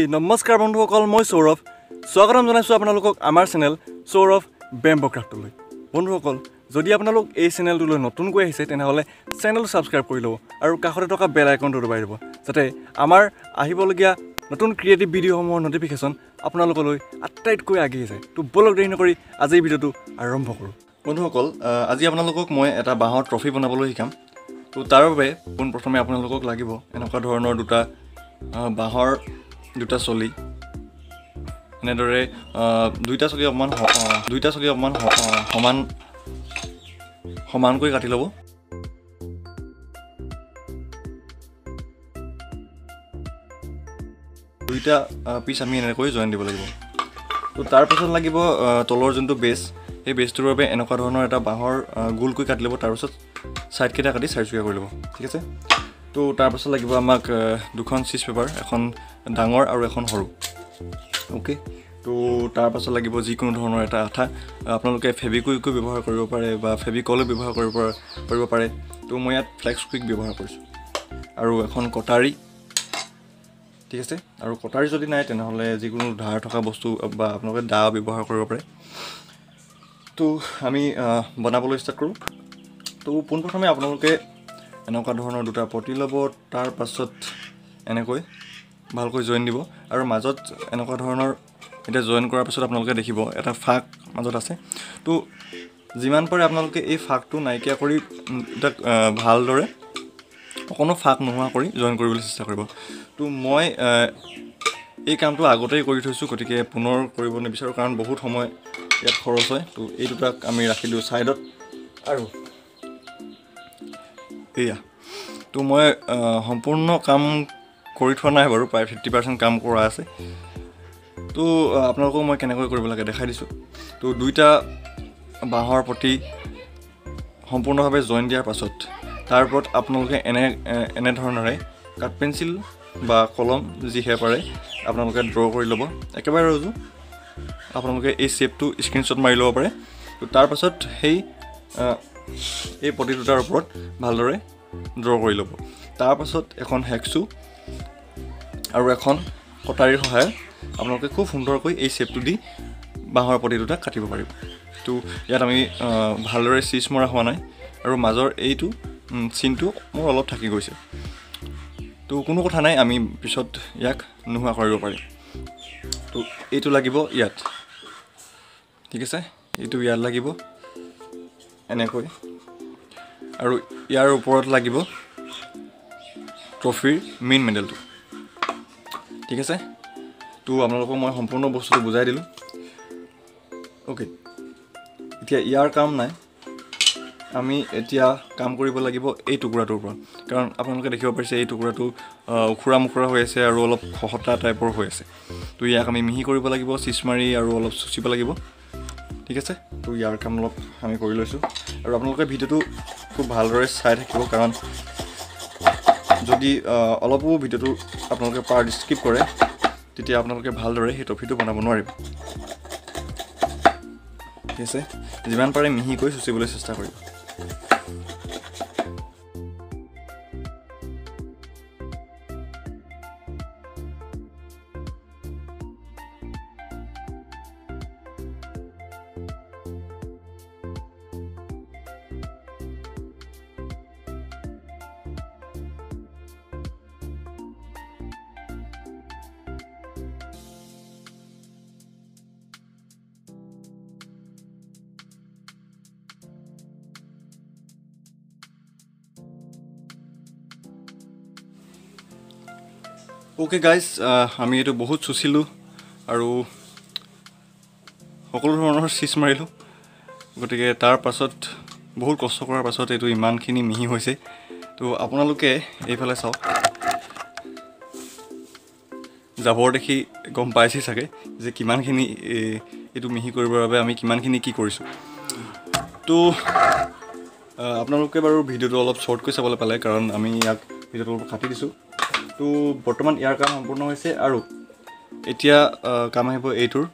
Hey, namaskar bondhukol, moi Sourav. Swagatam janaisu apnalokok amar channel Sourav Bamboo Craft loi. Bondhukol, jodi apnalok ei channel loi notun koi aise tenhole channel subscribe kori lobo aru kahore toka bell icon dobai dibo. Jate amar ahibologia notun creative video homo notification apnalokoloi attait koi age jay. To bolok dei nokori aji ei video tu arambho koru. Bondhukol, aji apnalokok moi eta bahor trophy banaboloi hikam. To tarobe pon prothome apnalokok lagibo enokor dhoronor duta bahor দুটা সলি এনেদরে দুইটা সলি অপমান সমান কৰি কাটি লব দুইটা piece আমি এনে কৰি জয়েন দিব লাগিব তো তাৰ পিছত লাগিব তলৰ জন্তু বেস এই বেসটোৰ বাবে এনেকুৱা ধৰণৰ এটা বাহৰ গোল কৰি কাটি লব তাৰ পিছত সাইড কেটা কাটি সাইড কৰি লব ঠিক আছে তো তাৰ পাছত লাগিব আমাক দুখন চিজ পেপাৰ এখন ডাঙৰ আৰু এখন হৰু ওকে তো তাৰ পাছত লাগিব যিকোনো ধৰণৰ এটা আঠা আপোনালোকে ফেবিকুইক ব্যৱহাৰ কৰিব পাৰে বা ফেবিকল ব্যৱহাৰ কৰিব পাৰে তো মই ইয়াত ফ্লেক্স কুইক ব্যৱহাৰ কৰিছো আৰু এখন কটাৰী ঠিক আছে আৰু কটাৰী যদি নাই তেনেহলে যিকোনো ধাৰ থকা বস্তু বা আপোনালোকে দা ব্যৱহাৰ কৰিব পাৰে তো আমি বনাবলৈ চেষ্টা কৰো তো পোনপ্ৰথমে আপোনালোকে এনেকুৱা ধৰণৰ দুটা পটি লব তাৰ পাছত এনেকৈ ভালকৈ জয়েন দিব আৰু মাজত এনেকুৱা ধৰণৰ এটা জয়েন কৰাৰ পাছত আপোনালোকে দেখিব এটা ফাক মাজত আছে তো যিমান পাৰে আপোনালোকে এই ফাকটো নাইকিয়া কৰি এটা ভালদৰে কোনো ফাক নোহোৱা কৰি জয়েন কৰিবলৈ চেষ্টা কৰিব তো মই এই কামটো আগতেই কৰি থৈছো গতিকে পুনৰ কৰিব নিবিচাৰো কাৰণ বহুত সময় ইয়াত খৰচ হয় তো এই দুটা আমি ৰাখিলো সাইডত আৰু এয়া তো মই সম্পূৰ্ণ কাম কৰি থোৱা নাই বাৰু প্ৰায় 50% কাম কৰা আছে তো আপোনালোক মই কেনেকৈ কৰিব লাগে দেখাই দিছো তো দুইটা বাহৰ প্ৰতি সম্পূৰ্ণভাৱে জয়েন দিয়াৰ পাছত তাৰ ওপৰত আপোনালোকে এনে ধৰণৰে কাট পেন্সিল বা কলম যি হে পাৰে আপোনালোকে ড্ৰ কৰি লব একেবাৰে ৰজু আপোনালোকে এই শেপটো স্ক্ৰিনশ্বট মাৰি লব পাৰে তো তাৰ পাছত সেই এই পটি দুটাৰ ওপৰত ভালদৰে ড্ৰ কৰি লব তাৰ পাছত এখন হেক্সু আৰু এখন কটাৰীৰ সহায় আপোনালোকে খুব সুন্দৰকৈ এই শেপটো দি বাহৰ পটি দুটা কাটিব পাৰিব তো ইয়াত আমি ভালদৰে চিজ মৰা হোৱা নাই আৰু মাজৰ এইটো চিনটো মোৰ অলপ থাকি গৈছে তো কোনো কথা নাই আমি পিছত ইয়াক নোহোৱা কৰিব পাৰিম তো এইটো লাগিব ইয়াত ঠিক আছে এইটো ইয়াত লাগিব এনেকৈ আৰু ইয়াৰ ওপৰত লাগিব ট্ৰফিৰ মেইন মেডেলটো ঠিক আছে তো আপোনালোকক মই সম্পূৰ্ণ বস্তুটো বুজাই দিলো ওকে এতিয়া ইয়াৰ কাম নাই আমি এতিয়া কাম কৰিব লাগিব এই টুকুৰাটোৰ ওপৰত কাৰণ আপোনালোকে দেখিব পাৰিছে এই টুকুৰাটো উখুৰা মুখুৰা হৈ আছে আৰু অলপ খহটা টাইপৰ হৈ আছে তো ইয়াক আমি মিহি কৰিব লাগিব চিজ মাৰি আৰু অলপ চুচিব লাগিব ঠিক আছে তো ইয়াৰ কাম অলপ আমি কৰি লৈছো আৰু আপোনালোকে ভিডিওটো খুব ভালদৰে চাই থাকিব কাৰণ যদি অলপও ভিডিওটো আপোনালোকে পাৰ্ট স্কিপ কৰে তেতিয়া আপোনালোকে ভালদৰে এই টপিটো বনাব নোৱাৰিব ঠিক আছে যিমান পাৰে মিহি কৰি সুচিবলৈ চেষ্টা কৰিব ओके गाइस আমি এটো বহুত সুচিলু আৰু সকলো ধৰণৰ সিস মাৰিলো গটিকে তাৰ পাছত বহুত কষ্ট কৰাৰ পাছত এটো ইমানখিনি মিহি হৈছে তো আপোনালোকে এইফালে চাও জাবৰ দেখি গম পাইছি থাকে যে কিমানখিনি এটো মিহি কৰিবৰ বাবে আমি কিমানখিনি কি কৰিছো তো আপোনালোকে বাৰু ভিডিওটো অলপ শৰ্ট কৰি চাবলৈ পালে কাৰণ আমি ইয়াক ভিডিওটো কাটি দিছো তো বৰ্তমান ইয়াৰ কাম সম্পূৰ্ণ হৈছে আৰু এতিয়া কাম আহিব এইটোৰ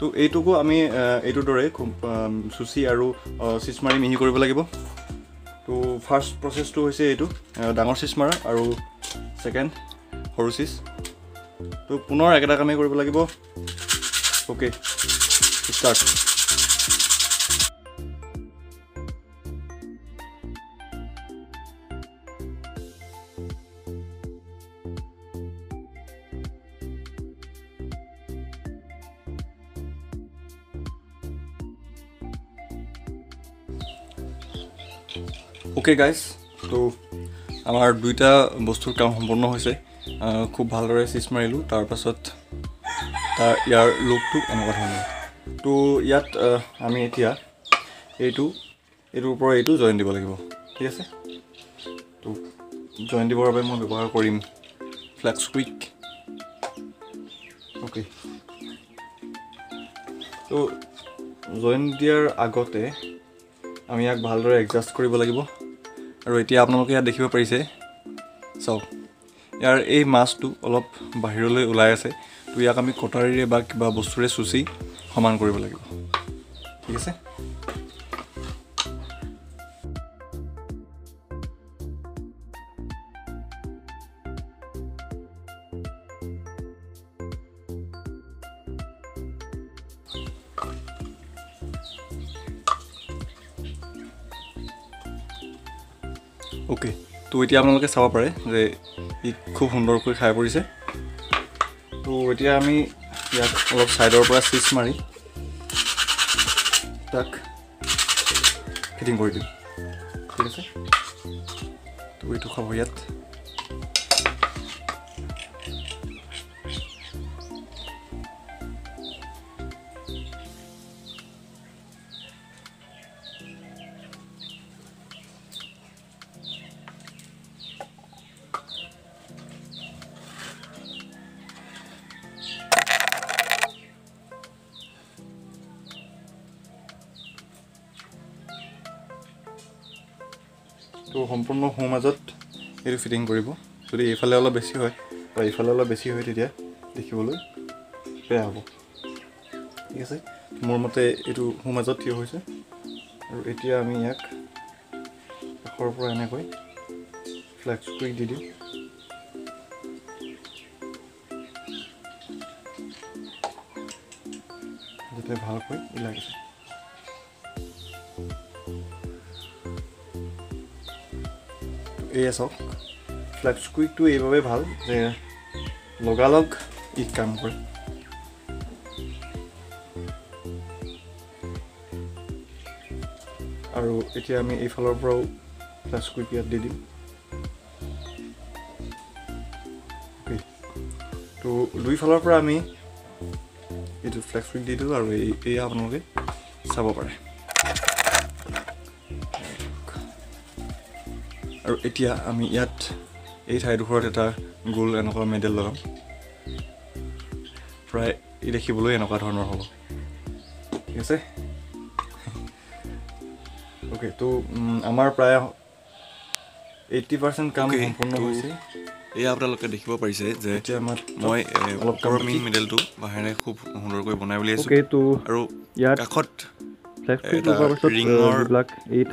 তো এইটোকো আমি এইটোৰ দৰে সুচি আৰু চিজ মাৰি মিহি কৰিব লাগিব তো ফাৰ্স্ট প্ৰচেছটো হৈছে এইটো ডাঙৰ চিজ মাৰা আৰু সেকেন্ড সৰু চিজ तो पुनर एक काम ही करब लागिब। Okay start. ओके गाइज, तो आमार दुइटा बस्तुर काम सम्पूर्ण होइसे। खूब भालदरे सिस मारिलु, तार पाছত तार यार लुकटु एनका धৰণৰ। तो यात आमी এতিয়া এইটো এৰ ওপৰত এইটো জয়েন দিব লাগিব, ঠিক আছে। তো জয়েন দিবৰ বাবে মই ব্যৱহাৰ কৰিম ফ্লেক্স কুইক। ओके, তো জয়েন দিয়াৰ আগতে আমি ইয়াক ভালদৰে এডজাষ্ট কৰিব লাগিব। और इतना आपलोग इतना देखिए पारिसे चाव यार ये मासटू अलग बाहर ऊल् आसे। तो इक आम कटारे क्या बस्तुरे चुचि समान कर लगे, ठीक है। ओके, तो इतना आपलोक चाब पे जो खूब सुंदरको खाई पड़ी से। तो इतना आम इक साइडर स्टिच मारि तक फिटिंग कर दी, ठीक है। तो यू खा इत तो सम्पूर्ण हूँ मजत ये फिटिंग कर जो ये अलग बेसि है ये अलग बेसि है तैयार देख बेहद हम, ठीक है। मोर मते यू हूँ मजत थी और इतना आम इकरपर एनेक फ्लेक्स कुइक दी दी। जो भालक इलागे ये चाव फ्लेक्स कुइक तो ये भल जे लगालग इ काम कर। और इतना आम यफालों फ्लेक्स कुइक इतना दी दी। ओके, तो दुफाल आम ये फ्लेक्स कुइक दी दूँ और ये आपलोक चाब पे। और इतना आम इतना यह ठाईडोर एट गोल एनका मेडेल लगा प्राय देखी एनका धरण हम, ठीक है। ओके, तो आम प्राय 80% काम सम्पूर्ण देख पारिसे मैं अलग मेन मेडेल तो बाहर खूब सुंदरको बनाई। ओके, तो पिछर आम मेन जी ये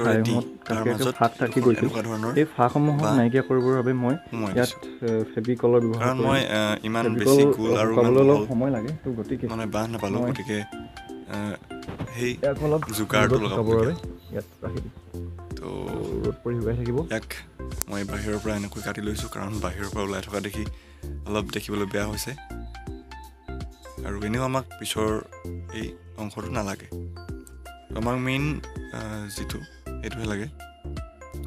लगे।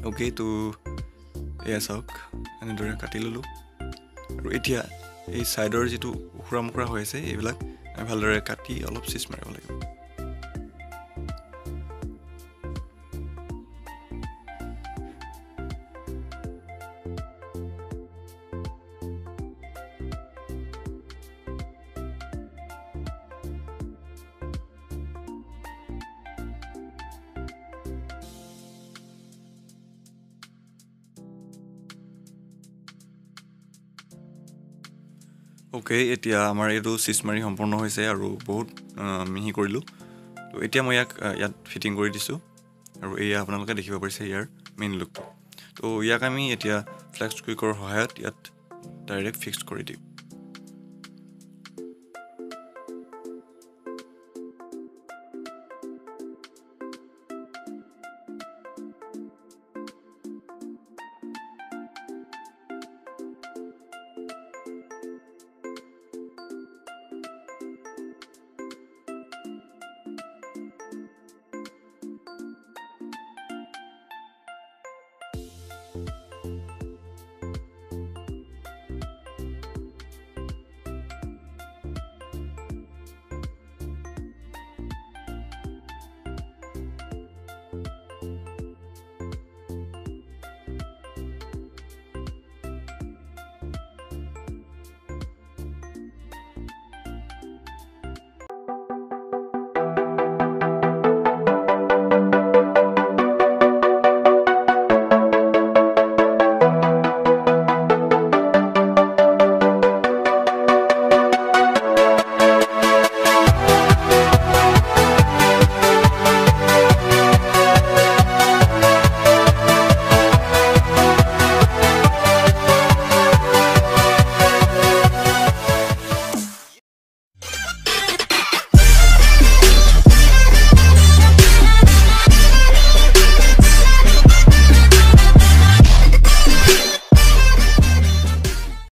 ओके, तो यह चावक एने काटि ललो और इतना ये साइडर जी उखुरा मुखुरा ये भलदरे काटि अलग चीज मार लगे। ओके, इतना आम चीज मारि सम्पूर्ण और बहुत मिहि करूँ। तो इतना मैं इतना फिटिंग कर दूँ और ये आपलोक देख पारिसे यार मेन लुक। तो इक आम इतना फ्लेक्स कुइकर सहायत इतना डायरेक्ट फिक्स कर दी।